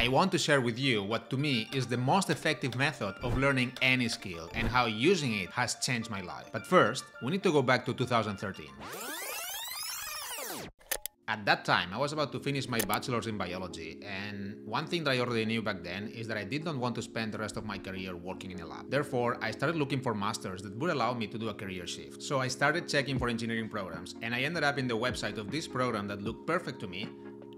I want to share with you what to me is the most effective method of learning any skill and how using it has changed my life. But first, we need to go back to 2013. At that time, I was about to finish my bachelor's in biology, and one thing that I already knew back then is that I did not want to spend the rest of my career working in a lab. Therefore, I started looking for masters that would allow me to do a career shift. So I started checking for engineering programs, and I ended up in the website of this program that looked perfect to me,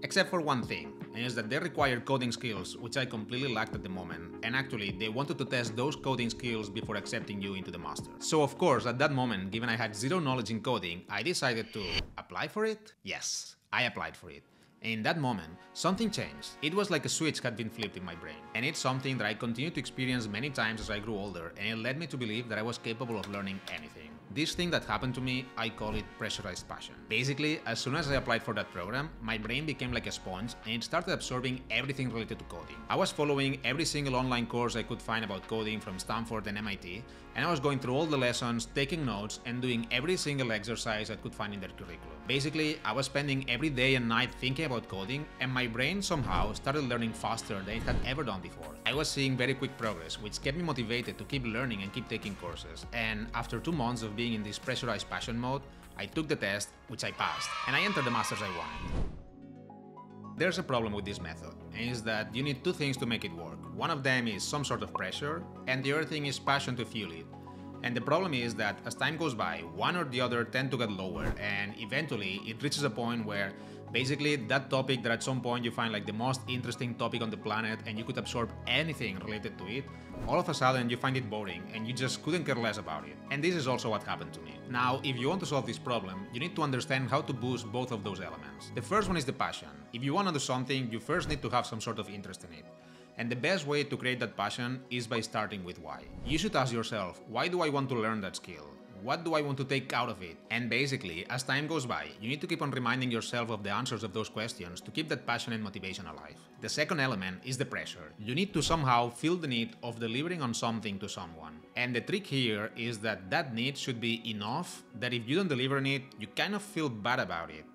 except for one thing, and is that they required coding skills, which I completely lacked at the moment, and actually they wanted to test those coding skills before accepting you into the master. So of course, at that moment, given I had zero knowledge in coding, I decided to apply for it? Yes. I applied for it, and in that moment, something changed. It was like a switch had been flipped in my brain, and it's something that I continued to experience many times as I grew older, and it led me to believe that I was capable of learning anything. This thing that happened to me, I call it pressurized passion. Basically, as soon as I applied for that program, my brain became like a sponge, and it started absorbing everything related to coding. I was following every single online course I could find about coding from Stanford and MIT, and I was going through all the lessons, taking notes, and doing every single exercise I could find in their curriculum. Basically, I was spending every day and night thinking about coding, and my brain somehow started learning faster than it had ever done before. I was seeing very quick progress, which kept me motivated to keep learning and keep taking courses, and after 2 months of being in this pressurized passion mode, I took the test, which I passed, and I entered the masters I wanted. There's a problem with this method, and is that you need two things to make it work. One of them is some sort of pressure, and the other thing is passion to fuel it. And the problem is that as time goes by, one or the other tend to get lower, and eventually it reaches a point where basically that topic that at some point you find like the most interesting topic on the planet and you could absorb anything related to it, all of a sudden you find it boring and you just couldn't care less about it. And this is also what happened to me. Now, if you want to solve this problem, you need to understand how to boost both of those elements. The first one is the passion. If you want to do something, you first need to have some sort of interest in it. And the best way to create that passion is by starting with why. You should ask yourself, why do I want to learn that skill? What do I want to take out of it? And basically, as time goes by, you need to keep on reminding yourself of the answers of those questions to keep that passion and motivation alive. The second element is the pressure. You need to somehow feel the need of delivering on something to someone. And the trick here is that that need should be enough that if you don't deliver on it, you kind of feel bad about it.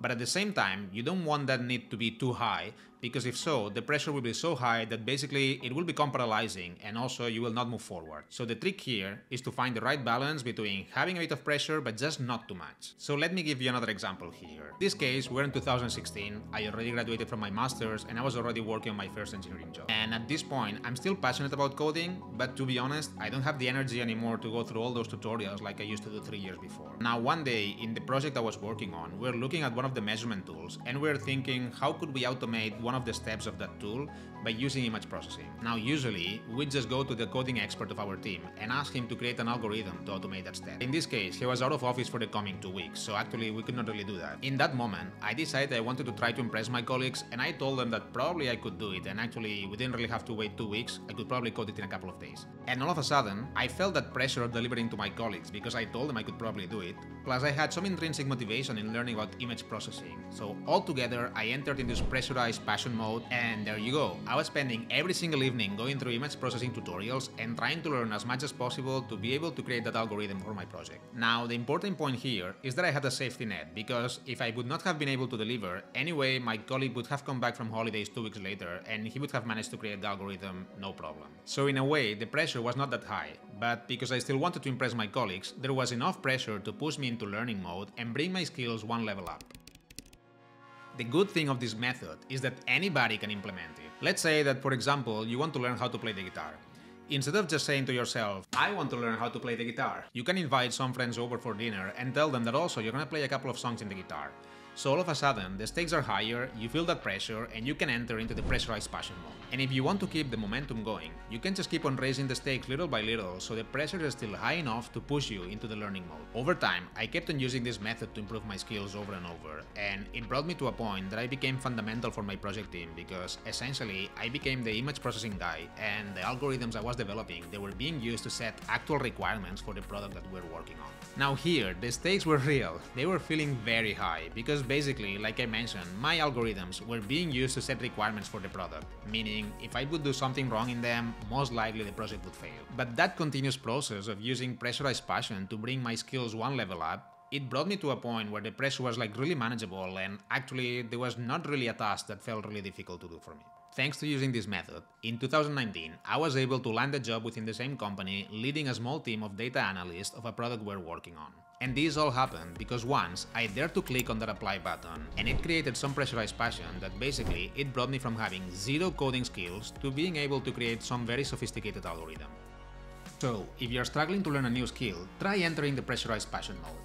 But at the same time, you don't want that need to be too high, because if so, the pressure will be so high that basically it will become paralyzing and also you will not move forward. So the trick here is to find the right balance between having a bit of pressure but just not too much. So let me give you another example here. In this case, we're in 2016, I already graduated from my master's and I was already working on my first engineering job. And at this point, I'm still passionate about coding, but to be honest, I don't have the energy anymore to go through all those tutorials like I used to do 3 years before. Now, one day, in the project I was working on, we're looking at one of the measurement tools and we're thinking, how could we automate one of the steps of that tool by using image processing? Now, usually we just go to the coding expert of our team and ask him to create an algorithm to automate that step. In this case, he was out of office for the coming 2 weeks, so actually we could not really do that. In that moment, I decided I wanted to try to impress my colleagues, and I told them that probably I could do it, and actually we didn't really have to wait 2 weeks, I could probably code it in a couple of days. And all of a sudden, I felt that pressure of delivering to my colleagues because I told them I could probably do it, plus I had some intrinsic motivation in learning about image processing. So altogether, I entered into this pressurized passion mode, and there you go. I was spending every single evening going through image processing tutorials and trying to learn as much as possible to be able to create that algorithm for my project. Now, the important point here is that I had a safety net, because if I would not have been able to deliver, anyway, my colleague would have come back from holidays 2 weeks later and he would have managed to create the algorithm, no problem. So in a way, the pressure was not that high, but because I still wanted to impress my colleagues, there was enough pressure to push me into learning mode and bring my skills one level up. The good thing of this method is that anybody can implement it. Let's say that, for example, you want to learn how to play the guitar. Instead of just saying to yourself, I want to learn how to play the guitar, you can invite some friends over for dinner and tell them that also you're gonna play a couple of songs in the guitar. So all of a sudden, the stakes are higher, you feel that pressure, and you can enter into the pressurized passion mode. And if you want to keep the momentum going, you can just keep on raising the stakes little by little, so the pressure is still high enough to push you into the learning mode. Over time, I kept on using this method to improve my skills over and over, and it brought me to a point that I became fundamental for my project team, because essentially, I became the image processing guy, and the algorithms I was developing, they were being used to set actual requirements for the product that we're working on. Now here, the stakes were real, they were feeling very high, because basically, like I mentioned, my algorithms were being used to set requirements for the product, meaning if I would do something wrong in them, most likely the project would fail. But that continuous process of using pressurized passion to bring my skills one level up, it brought me to a point where the pressure was like really manageable, and actually there was not really a task that felt really difficult to do for me. Thanks to using this method, in 2019, I was able to land a job within the same company, leading a small team of data analysts of a product we're working on. And this all happened because once I dared to click on that apply button, and it created some pressurized passion that basically it brought me from having zero coding skills to being able to create some very sophisticated algorithm. So, if you're struggling to learn a new skill, try entering the pressurized passion mode.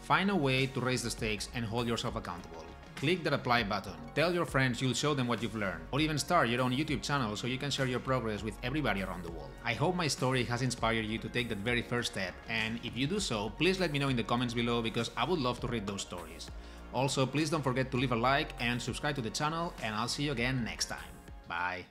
Find a way to raise the stakes and hold yourself accountable. Click that apply button, tell your friends you'll show them what you've learned, or even start your own YouTube channel so you can share your progress with everybody around the world. I hope my story has inspired you to take that very first step, and if you do so, please let me know in the comments below because I would love to read those stories. Also, please don't forget to leave a like and subscribe to the channel, and I'll see you again next time. Bye!